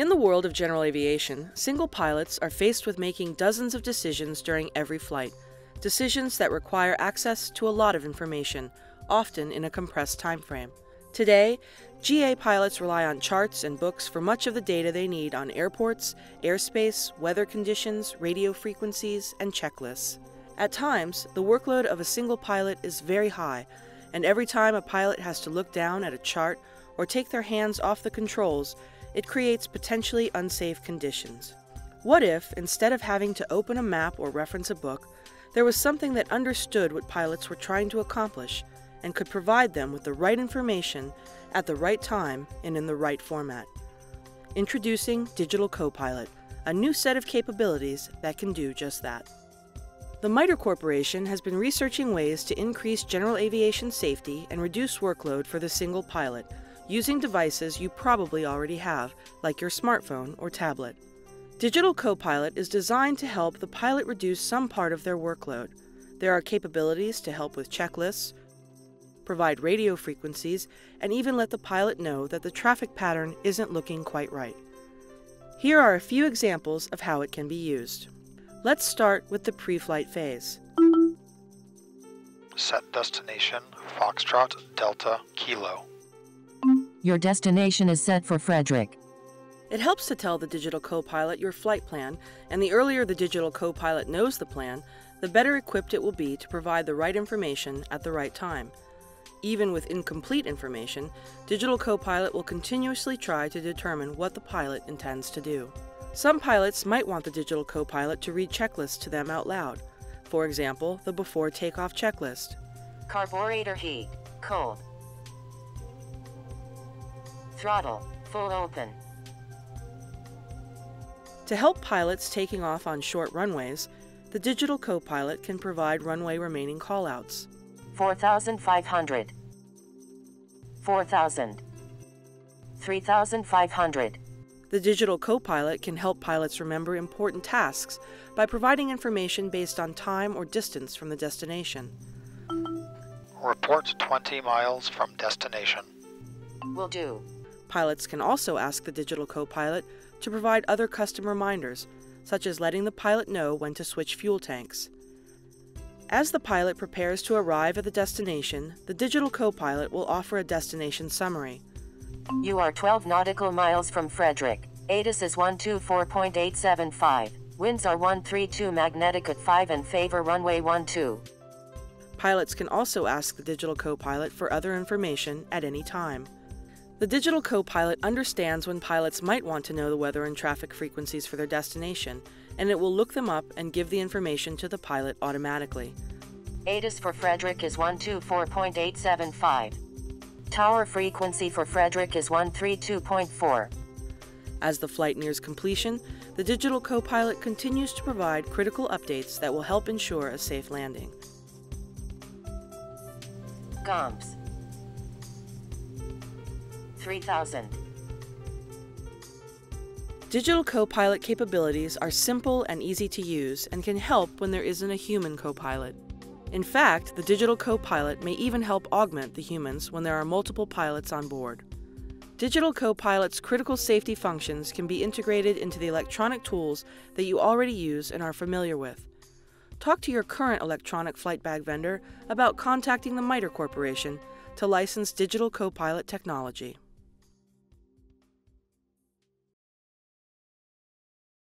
In the world of general aviation, single pilots are faced with making dozens of decisions during every flight, decisions that require access to a lot of information, often in a compressed time frame. Today, GA pilots rely on charts and books for much of the data they need on airports, airspace, weather conditions, radio frequencies, and checklists. At times, the workload of a single pilot is very high, and every time a pilot has to look down at a chart or take their hands off the controls, it creates potentially unsafe conditions. What if, instead of having to open a map or reference a book, there was something that understood what pilots were trying to accomplish and could provide them with the right information at the right time and in the right format? Introducing Digital Copilot, a new set of capabilities that can do just that. The MITRE Corporation has been researching ways to increase general aviation safety and reduce workload for the single pilot, using devices you probably already have, like your smartphone or tablet. Digital Copilot is designed to help the pilot reduce some part of their workload. There are capabilities to help with checklists, provide radio frequencies, and even let the pilot know that the traffic pattern isn't looking quite right. Here are a few examples of how it can be used. Let's start with the pre-flight phase. Set destination, Foxtrot, Delta, Kilo. Your destination is set for Frederick. It helps to tell the Digital Copilot your flight plan, and the earlier the Digital Copilot knows the plan, the better equipped it will be to provide the right information at the right time. Even with incomplete information, Digital Copilot will continuously try to determine what the pilot intends to do. Some pilots might want the Digital Copilot to read checklists to them out loud. For example, the before takeoff checklist. Carburetor heat, cold. Throttle, full open. To help pilots taking off on short runways, the Digital Copilot can provide runway remaining callouts. 4,500. 4,000. 3,500. The Digital Copilot can help pilots remember important tasks by providing information based on time or distance from the destination. Report 20 miles from destination. Will do. Pilots can also ask the Digital Copilot to provide other custom reminders, such as letting the pilot know when to switch fuel tanks. As the pilot prepares to arrive at the destination, the Digital Copilot will offer a destination summary. You are 12 nautical miles from Frederick. ATIS is 124.875. Winds are 132 magnetic at 5 and favor runway 12. Pilots can also ask the Digital Copilot for other information at any time. The Digital Copilot understands when pilots might want to know the weather and traffic frequencies for their destination, and it will look them up and give the information to the pilot automatically. ATIS for Frederick is 124.875. Tower frequency for Frederick is 132.4. As the flight nears completion, the Digital Copilot continues to provide critical updates that will help ensure a safe landing. GUMPS. 3,000. Digital Copilot capabilities are simple and easy to use and can help when there isn't a human co-pilot. In fact, the Digital Copilot may even help augment the humans when there are multiple pilots on board. Digital Copilot's critical safety functions can be integrated into the electronic tools that you already use and are familiar with. Talk to your current electronic flight bag vendor about contacting the MITRE Corporation to license Digital Copilot technology.